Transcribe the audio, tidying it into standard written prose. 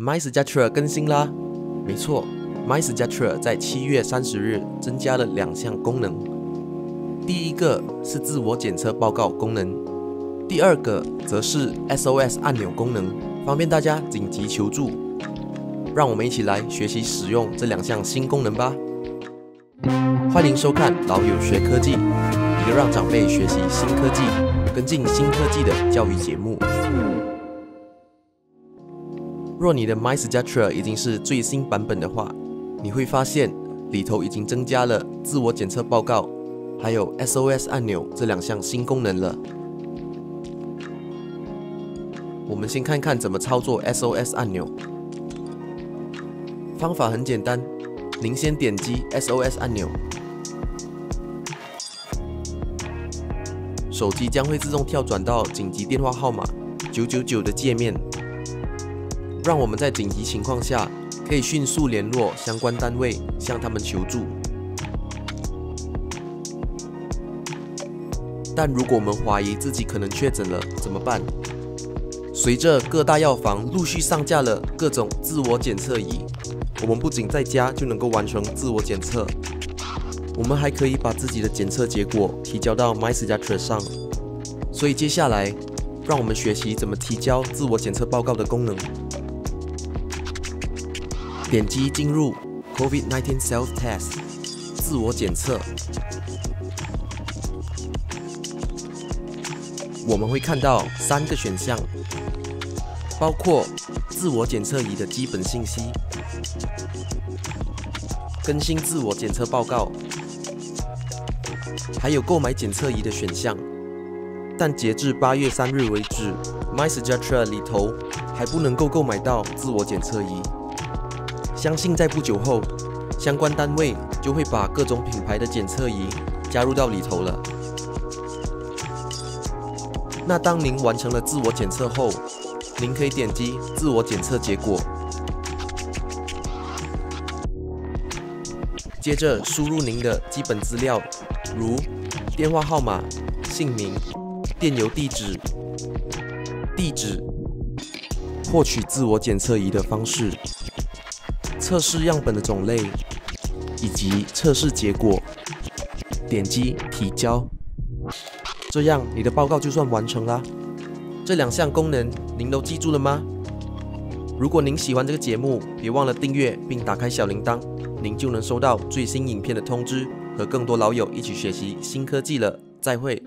MySejahtera 更新啦！没错 ，MySejahtera 在7月30日增加了2项功能。第一个是自我检测报告功能，第二个则是 SOS 按钮功能，方便大家紧急求助。让我们一起来学习使用这2项新功能吧！欢迎收看《老友学科技》，一个让长辈学习新科技、跟进新科技的教育节目。 若你的 MySejahtera 已经是最新版本的话，你会发现里头已经增加了自我检测报告，还有 SOS 按钮这2项新功能了。我们先看看怎么操作 SOS 按钮。方法很简单，您先点击 SOS 按钮，手机将会自动跳转到紧急电话号码999的界面。 让我们在紧急情况下可以迅速联络相关单位，向他们求助。但如果我们怀疑自己可能确诊了，怎么办？随着各大药房陆续上架了各种自我检测仪，我们不仅在家就能够完成自我检测，我们还可以把自己的检测结果提交到 MySejahtera 上。所以接下来，让我们学习怎么提交自我检测报告的功能。 点击进入 COVID-19 Self Test 自我检测，我们会看到3个选项，包括自我检测仪的基本信息、更新自我检测报告，还有购买检测仪的选项。但截至8月3日为止 ，MySejahtera 里头还不能够购买到自我检测仪。 相信在不久后，相关单位就会把各种品牌的检测仪加入到里头了。那当您完成了自我检测后，您可以点击自我检测结果，接着输入您的基本资料，如电话号码、姓名、电邮地址、获取自我检测仪的方式。 测试样本的种类以及测试结果，点击提交，这样你的报告就算完成啦。这2项功能您都记住了吗？如果您喜欢这个节目，别忘了订阅并打开小铃铛，您就能收到最新影片的通知，和更多老友一起学习新科技了。再会。